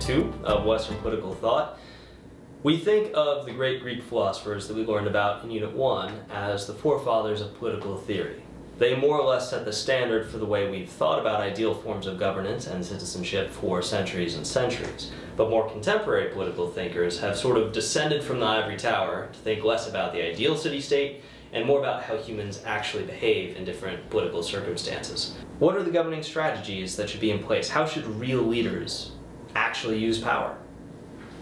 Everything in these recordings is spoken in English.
Section 2 of Western Political Thought. We think of the great Greek philosophers that we learned about in Unit 1 as the forefathers of political theory. They more or less set the standard for the way we've thought about ideal forms of governance and citizenship for centuries and centuries. But more contemporary political thinkers have sort of descended from the ivory tower to think less about the ideal city-state and more about how humans actually behave in different political circumstances. What are the governing strategies that should be in place? How should real leaders actually use power?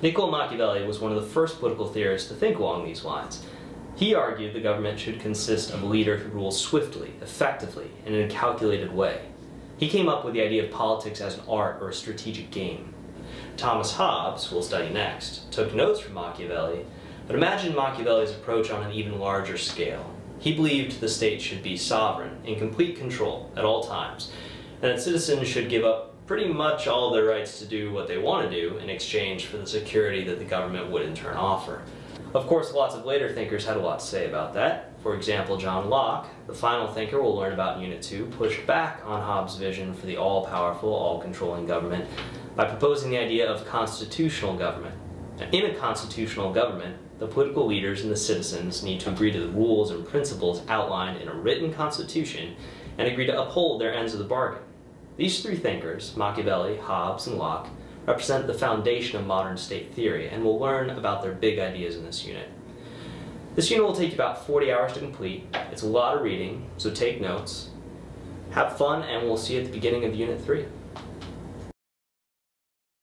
Niccolo Machiavelli was one of the first political theorists to think along these lines. He argued the government should consist of a leader who rules swiftly, effectively, and in a calculated way. He came up with the idea of politics as an art or a strategic game. Thomas Hobbes, who we'll study next, took notes from Machiavelli, but imagine Machiavelli's approach on an even larger scale. He believed the state should be sovereign, in complete control at all times, and that citizens should give up pretty much all their rights to do what they want to do in exchange for the security that the government would in turn offer. Of course, lots of later thinkers had a lot to say about that. For example, John Locke, the final thinker we'll learn about in Unit 2, pushed back on Hobbes' vision for the all-powerful, all-controlling government by proposing the idea of constitutional government. In a constitutional government, the political leaders and the citizens need to agree to the rules and principles outlined in a written constitution and agree to uphold their ends of the bargain. These three thinkers, Machiavelli, Hobbes, and Locke, represent the foundation of modern state theory, and we'll learn about their big ideas in this unit. This unit will take you about 40 hours to complete. It's a lot of reading, so take notes. Have fun, and we'll see you at the beginning of Unit 3.